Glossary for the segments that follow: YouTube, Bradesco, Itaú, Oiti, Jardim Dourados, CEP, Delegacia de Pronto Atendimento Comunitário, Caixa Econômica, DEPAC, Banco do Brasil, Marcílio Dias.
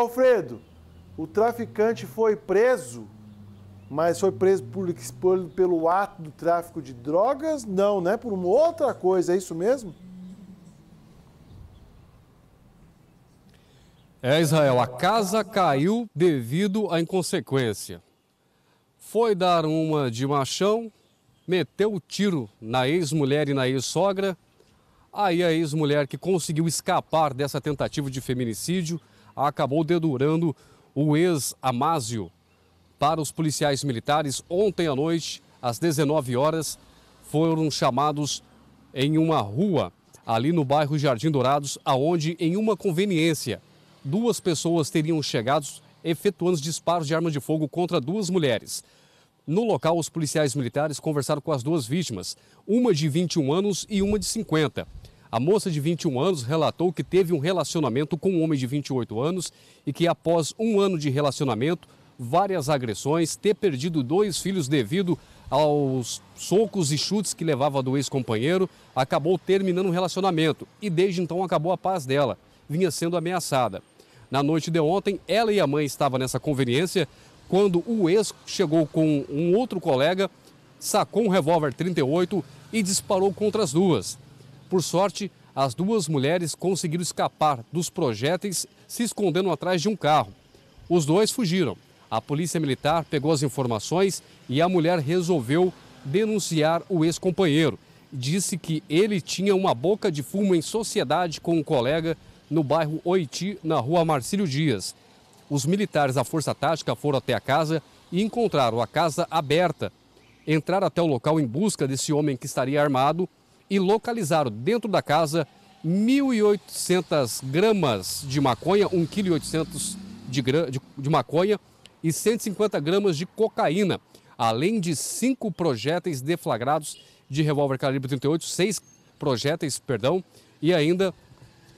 Alfredo, o traficante foi preso, mas foi preso pelo ato do tráfico de drogas? Não, né? Por uma outra coisa, é isso mesmo? É, Israel, a casa caiu devido à inconsequência. Foi dar uma de machão, meteu o tiro na ex-mulher e na ex-sogra. Aí a ex-mulher, que conseguiu escapar dessa tentativa de feminicídio, acabou dedurando o ex-Amásio para os policiais militares. Ontem à noite, às 19 horas, foram chamados em uma rua, ali no bairro Jardim Dourados, aonde, em uma conveniência, duas pessoas teriam chegado efetuando disparos de arma de fogo contra duas mulheres. No local, os policiais militares conversaram com as duas vítimas, uma de 21 anos e uma de 50. A moça de 21 anos relatou que teve um relacionamento com um homem de 28 anos e que, após um ano de relacionamento, várias agressões, ter perdido dois filhos devido aos socos e chutes que levava do ex-companheiro, acabou terminando o relacionamento e, desde então, acabou a paz dela. Vinha sendo ameaçada. Na noite de ontem, ela e a mãe estavam nessa conveniência quando o ex chegou com um outro colega, sacou um revólver 38 e disparou contra as duas. Por sorte, as duas mulheres conseguiram escapar dos projéteis, se escondendo atrás de um carro. Os dois fugiram. A polícia militar pegou as informações e a mulher resolveu denunciar o ex-companheiro. Disse que ele tinha uma boca de fumo em sociedade com um colega no bairro Oiti, na rua Marcílio Dias. Os militares da Força Tática foram até a casa e encontraram a casa aberta. Entraram até o local em busca desse homem que estaria armado e localizaram dentro da casa 1.800 gramas de maconha, 1,8 kg de maconha e 150 gramas de cocaína, além de 5 projéteis deflagrados de revólver calibre 38, 6 projéteis, perdão, e ainda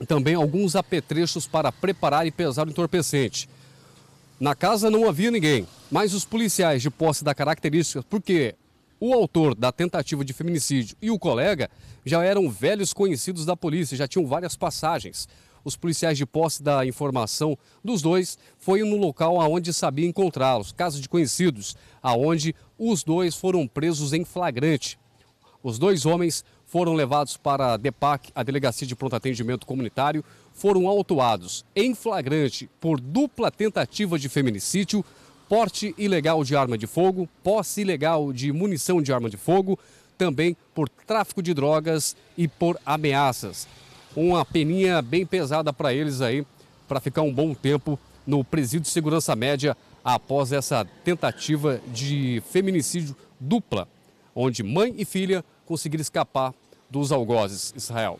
também alguns apetrechos para preparar e pesar o entorpecente. Na casa não havia ninguém, mas os policiais, de posse da característica, porque o autor da tentativa de feminicídio e o colega já eram velhos conhecidos da polícia, já tinham várias passagens. Os policiais, de posse da informação dos dois, foram no local aonde sabia encontrá-los, casa de conhecidos, aonde os dois foram presos em flagrante. Os dois homens foram levados para a DEPAC, a Delegacia de Pronto Atendimento Comunitário, foram autuados em flagrante por dupla tentativa de feminicídio, porte ilegal de arma de fogo, posse ilegal de munição de arma de fogo, também por tráfico de drogas e por ameaças. Uma peninha bem pesada para eles aí, para ficar um bom tempo no presídio de segurança média após essa tentativa de feminicídio dupla, onde mãe e filha conseguiram escapar dos algozes, Israel.